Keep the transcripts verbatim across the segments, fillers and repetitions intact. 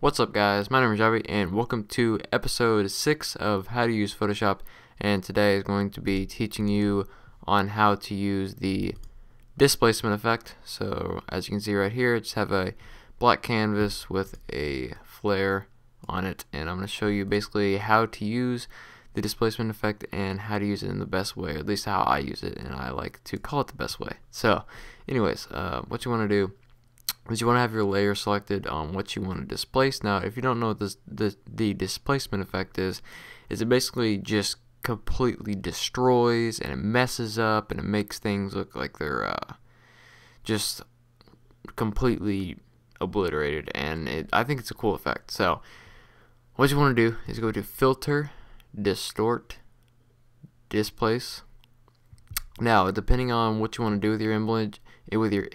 What's up guys, my name is Javi and welcome to episode six of how to use Photoshop, and today is going to be teaching you on how to use the displacement effect. So as you can see right here, I just have a black canvas with a flare on it, and I'm going to show you basically how to use the displacement effect and how to use it in the best way, or at least how I use it, and I like to call it the best way. So anyways, uh, what you want to do is you want to have your layer selected on what you want to displace. Now, if you don't know what this, this, the displacement effect is, is it basically just completely destroys and it messes up and it makes things look like they're uh, just completely obliterated, and it, I think it's a cool effect. So what you want to do is go to Filter, Distort, Displace. Now, depending on what you want to do with your image, with your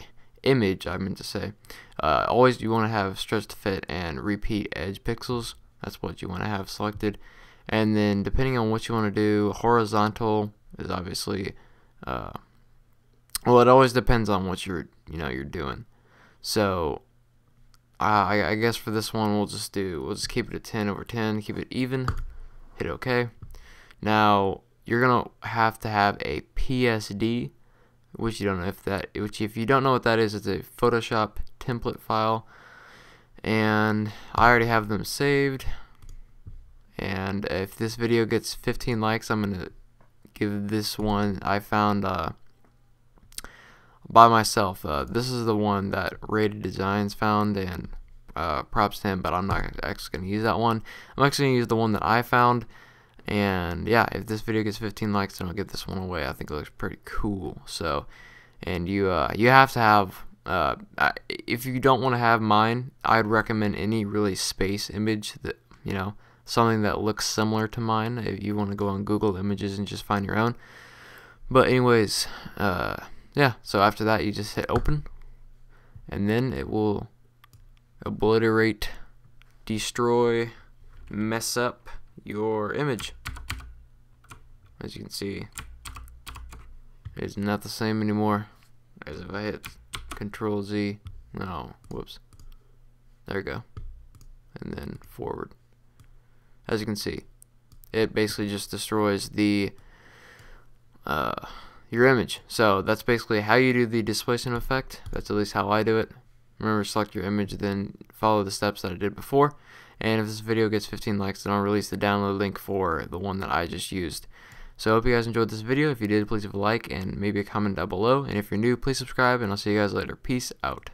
image, I meant to say. Uh, always you want to have stretch to fit and repeat edge pixels. That's what you want to have selected. And then depending on what you want to do, horizontal is obviously, uh, well, it always depends on what you're, you know, you're doing. So I, I guess for this one, we'll just do, we'll just keep it at ten over ten, keep it even, hit OK. Now you're gonna have to have a P S D. Which you don't know if that, which if you don't know what that is, it's a Photoshop template file, and I already have them saved. And if this video gets fifteen likes, I'm gonna give this one I found uh, by myself. Uh, this is the one that Rated Designs found, and uh, props to him. But I'm not actually gonna use that one. I'm actually gonna use the one that I found. And yeah, if this video gets fifteen likes, then I'll give this one away. I think it looks pretty cool. So, and you uh, you have to have uh, if you don't want to have mine, I'd recommend any really space image that, you know, something that looks similar to mine. If you want to go on Google Images and just find your own. But anyways, uh, yeah. So after that, you just hit open, and then it will obliterate, destroy, mess up your image. As you can see, it's not the same anymore. As if I hit Control Z, no, whoops, there we go, and then forward. As you can see, it basically just destroys the uh, your image. So that's basically how you do the displacement effect. That's at least how I do it. Remember, select your image, then follow the steps that I did before. And if this video gets fifteen likes, then I'll release the download link for the one that I just used. So I hope you guys enjoyed this video. If you did, please leave a like and maybe a comment down below. And if you're new, please subscribe, and I'll see you guys later. Peace out.